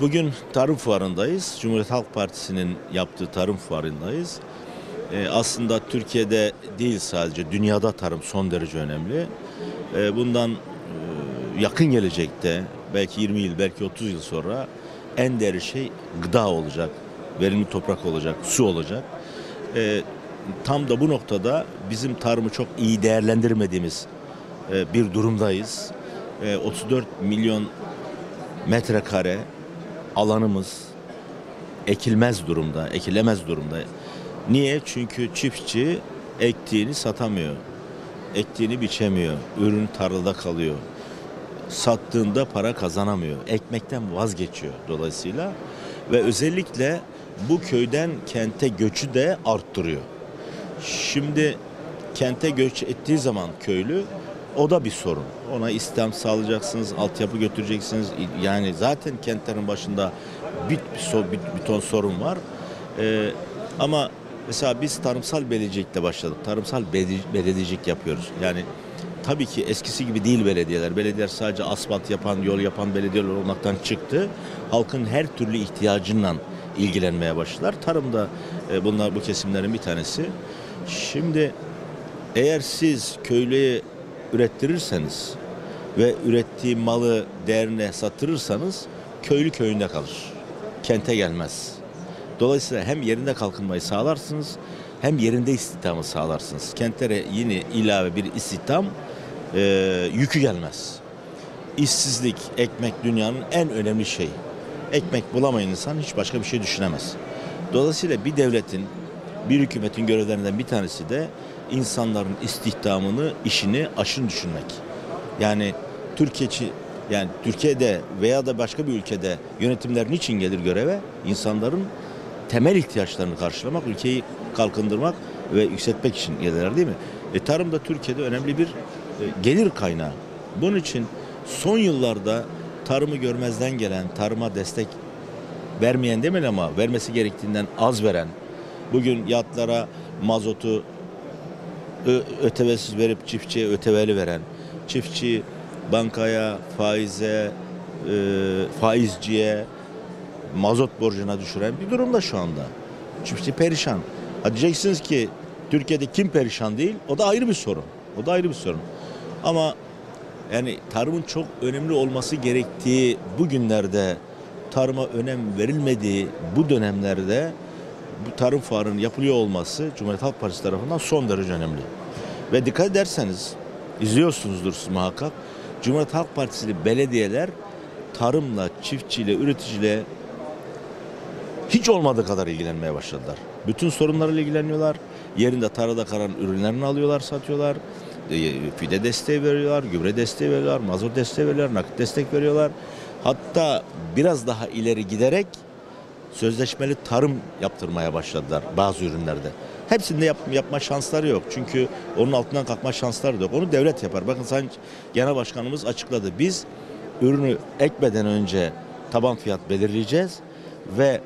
Bugün tarım fuarındayız. Cumhuriyet Halk Partisi'nin yaptığı tarım fuarındayız. Aslında Türkiye'de değil sadece dünyada tarım son derece önemli. Bundan yakın gelecekte belki 20 yıl belki 30 yıl sonra en değerli şey gıda olacak, verimli toprak olacak, su olacak. Tam da bu noktada bizim tarımı çok iyi değerlendirmediğimiz bir durumdayız. 34 milyon metrekare alanımız ekilemez durumda. Niye? Çünkü çiftçi ektiğini satamıyor, ektiğini biçemiyor, ürün tarlada kalıyor, sattığında para kazanamıyor, ekmekten vazgeçiyor dolayısıyla ve özellikle bu köyden kente göçü de arttırıyor. Şimdi kente göç ettiği zaman köylü, o da bir sorun. Ona istihdam sağlayacaksınız, altyapı götüreceksiniz. Yani zaten kentlerin başında bir ton sorun var. Ama mesela biz tarımsal belediyecilikle başladık. Tarımsal belediyecilik yapıyoruz. Yani tabii ki eskisi gibi değil belediyeler. Belediyeler sadece asfalt yapan, yol yapan belediyeler olmaktan çıktı. Halkın her türlü ihtiyacıyla ilgilenmeye başladılar. Tarım da bunlar bu kesimlerin bir tanesi. Şimdi eğer siz köylüye ürettirirseniz ve ürettiği malı değerine satırırsanız köylü köyünde kalır. Kente gelmez. Dolayısıyla hem yerinde kalkınmayı sağlarsınız hem yerinde istihdamı sağlarsınız. Kentlere yine ilave bir istihdam yükü gelmez. İşsizlik, ekmek dünyanın en önemli şeyi. Ekmek bulamayan insan hiç başka bir şey düşünemez. Dolayısıyla bir devletin, bir hükümetin görevlerinden bir tanesi de insanların istihdamını, işini, aşını düşünmek. Yani Türkiye'de veya da başka bir ülkede yönetimler niçin gelir göreve? İnsanların temel ihtiyaçlarını karşılamak, ülkeyi kalkındırmak ve yükseltmek için gelirler, değil mi? Tarım da Türkiye'de önemli bir gelir kaynağı. Bunun için son yıllarda tarımı görmezden gelen, tarıma destek vermeyen demeyelim ama vermesi gerektiğinden az veren, bugün yatlara mazotu ÖTV'siz verip çiftçiye ÖTV'li veren, çiftçi bankaya, faize, faizciye, mazot borcuna düşüren bir durumda şu anda. Çiftçi perişan. Ha diyeceksiniz ki Türkiye'de kim perişan değil? O da ayrı bir sorun. O da ayrı bir sorun. Ama yani tarımın çok önemli olması gerektiği bu günlerde, tarıma önem verilmediği bu dönemlerde bu tarım fuarının yapılıyor olması Cumhuriyet Halk Partisi tarafından son derece önemli. Ve dikkat ederseniz, izliyorsunuzdur siz muhakkak, Cumhuriyet Halk Partisi'li belediyeler tarımla, çiftçiyle, üreticiyle hiç olmadığı kadar ilgilenmeye başladılar. Bütün sorunlarla ilgileniyorlar. Yerinde tarlada kalan ürünlerini alıyorlar, satıyorlar. Fide desteği veriyorlar, gübre desteği veriyorlar, mazot desteği veriyorlar, nakit destek veriyorlar. Hatta biraz daha ileri giderek sözleşmeli tarım yaptırmaya başladılar bazı ürünlerde. Hepsinde yapma şansları yok. Çünkü onun altından kalkma şansları yok. Onu devlet yapar. Bakın Sayın Genel Başkanımız açıkladı. Biz ürünü ekmeden önce taban fiyat belirleyeceğiz ve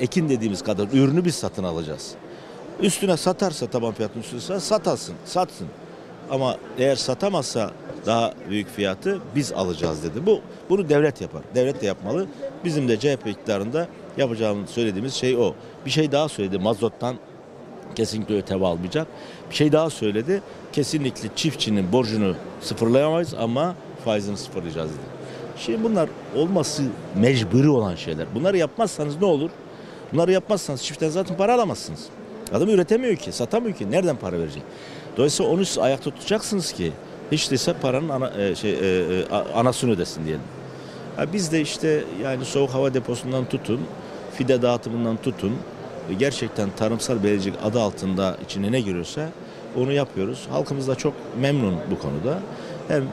ekin dediğimiz kadar ürünü biz satın alacağız. Üstüne satarsa, taban fiyatının üstüne satsın. Ama eğer satamazsa daha büyük fiyatı biz alacağız dedi. Bunu devlet yapar. Devlet de yapmalı. Bizim de CHP iktidarında yapacağımızı söylediğimiz şey o. Bir şey daha söyledi. Mazottan kesinlikle ÖTV almayacak. Bir şey daha söyledi. Kesinlikle çiftçinin borcunu sıfırlayamayız ama faizini sıfırlayacağız dedi. Şimdi bunlar olması mecburi olan şeyler. Bunları yapmazsanız ne olur? Bunları yapmazsanız çiftçiden zaten para alamazsınız. Adam üretemiyor ki, satamıyor ki. Nereden para verecek? Dolayısıyla onu siz ayakta tutacaksınız ki hiç değilse paranın anasını ödesin diyelim. Ya biz de işte yani soğuk hava deposundan tutun, fide dağıtımından tutun, gerçekten tarımsal belediyecilik adı altında içine ne giriyorsa onu yapıyoruz. Halkımız da çok memnun bu konuda. Hem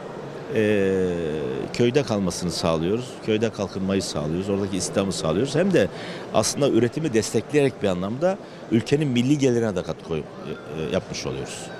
köyde kalmasını sağlıyoruz, köyde kalkınmayı sağlıyoruz, oradaki istihdamı sağlıyoruz. Hem de aslında üretimi destekleyerek bir anlamda ülkenin milli gelirine de katkı yapmış oluyoruz.